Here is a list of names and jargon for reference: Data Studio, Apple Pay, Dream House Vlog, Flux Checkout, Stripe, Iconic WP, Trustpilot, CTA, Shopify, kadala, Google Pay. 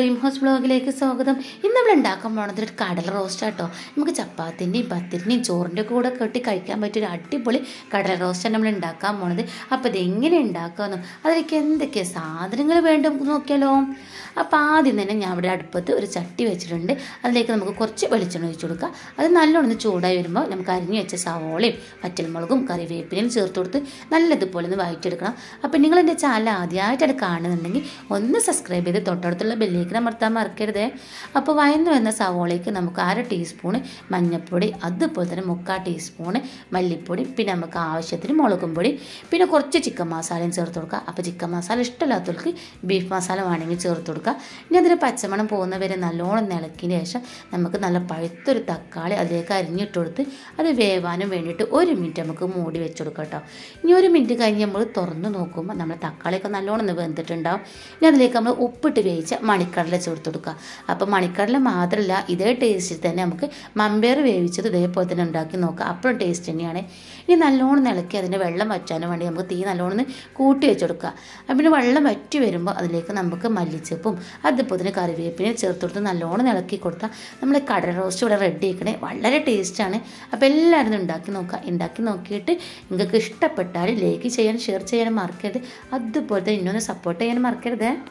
Dream House Vlog like a sogam in the Blandakam on the kadala roast at all. Mukapatini, Patini, Jordan, Koda, Kurtikam, but Adipoli, kadala roast and Blandakam on the Apadingan and Dakan, other can the Kesa, the Ringle Vendam Nokelom, a path in the Navada Patu, Richati Vechrende, and Lake Mukurchi, Velichano Churka, and Nalon the Choda, Namkarini, Chesavoli, Patil Malgum, Karivi, Prince Urturti, Nalla the Polin, the White Telegram, a Peningle and the Chala, the Ite at a carnage, on the subscribe with the Total Belligram at the market there. Up a wine and the Savolake and Amcara teaspoon, Manapodi, other Potter Moka teaspoon, Malipodi, Pinamaka, Shatri Molocumbodi, Pinacorchi Chicamasal in Surturka, Apachicamasal, Stella Turki, Beef Masala Manning in Surturka, neither Patsaman Pona were an alone Nalakinesha, Namakanala Paitur Takali, Aleka, New Turti, and a way one went to Orimintamaka Modi Churkata. New Mintica in Yamur Torno Nokuma, Namataka alone in the Ventatenda, Nadlecama Uputway. Manikarla Surtuka. Up a Manikarla Madrala, either taste is the Namke, Mamber Vavich to the Potan and Dakinoka, upper taste in Yane. In alone Nalaka and Vella Machana and Yamutin alone, Kute Churka. I've been a Vella Maturimba, the Lake Namaka Malichapum, at the Potanakari Vapin, Surtutan alone and Alaki Kurta, Namakada roast or red taken, Valla taste chane, a bella and Dakinoka, in Dakinokate, in the Kista Patari Lake, Chayan Shirtay and Market, at the Potan in a supporter and market there.